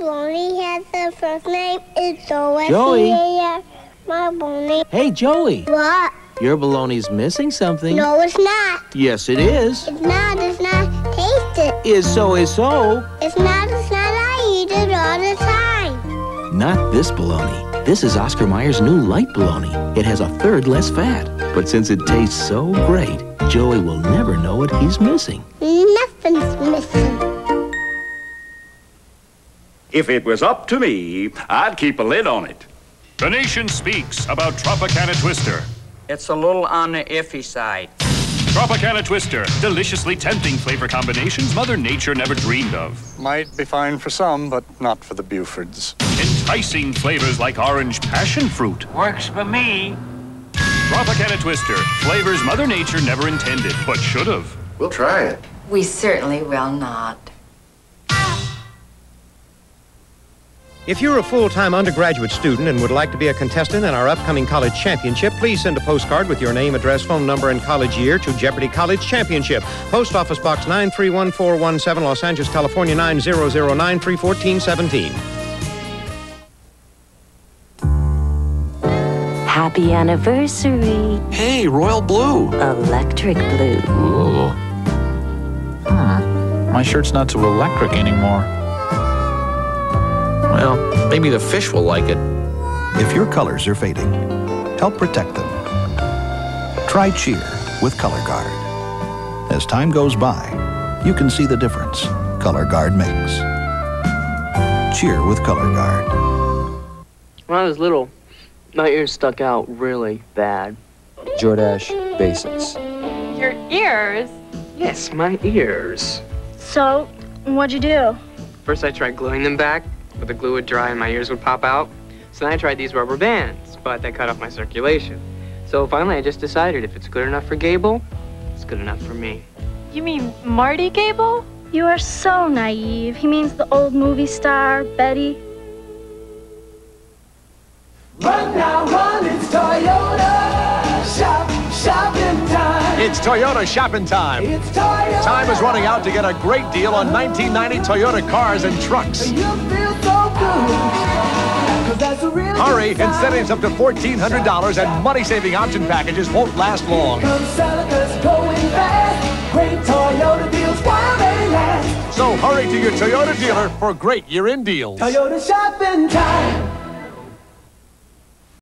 Bonnie has the first name is Joey. Joey. My Bonnie. Hey, Joey. What? Your bologna's missing something. No, it's not. Yes, it is. It's not. It's not. Taste it. Is so. Is so. It's not. It's not. I eat it all the time. Not this bologna. This is Oscar Mayer's new light bologna. It has a third less fat. But since it tastes so great, Joey will never know what he's missing. Nothing's missing. If it was up to me, I'd keep a lid on it. The nation speaks about Tropicana Twister. It's a little on the iffy side. Tropicana Twister, deliciously tempting flavor combinations Mother Nature never dreamed of. Might be fine for some, but not for the Bufords. Enticing flavors like orange passion fruit. Works for me. Tropicana Twister, flavors Mother Nature never intended, but should have. We'll try it. We certainly will not. If you're a full-time undergraduate student and would like to be a contestant in our upcoming college championship, please send a postcard with your name, address, phone number, and college year to Jeopardy! College Championship. Post Office Box 931417, Los Angeles, California, 90093, 1417. Happy anniversary. Hey, royal blue. Electric blue. Ooh. My shirt's not so electric anymore. Well, maybe the fish will like it. If your colors are fading, help protect them. Try Cheer with Color Guard. As time goes by, you can see the difference Color Guard makes. Cheer with Color Guard. When I was little, my ears stuck out really bad. Jordache basics. Your ears? Yes, my ears. So, what'd you do? First I tried gluing them back, but the glue would dry and my ears would pop out. So then I tried these rubber bands, but they cut off my circulation. So finally I just decided if it's good enough for Gable, it's good enough for me. You mean Marty Gable? You are so naive. He means the old movie star, Betty. Run now, run, it's Toyota shopping time. It's Toyota shopping time. It's Toyota. Time is running out to get a great deal on 1990 Toyota cars and trucks. You'll feel so good, 'cause that's a real hurry, incentives up to $1,400 and money-saving option packages won't last long. Great Toyota deals while they last. So hurry to your Toyota dealer for great year-end deals. Toyota shopping time.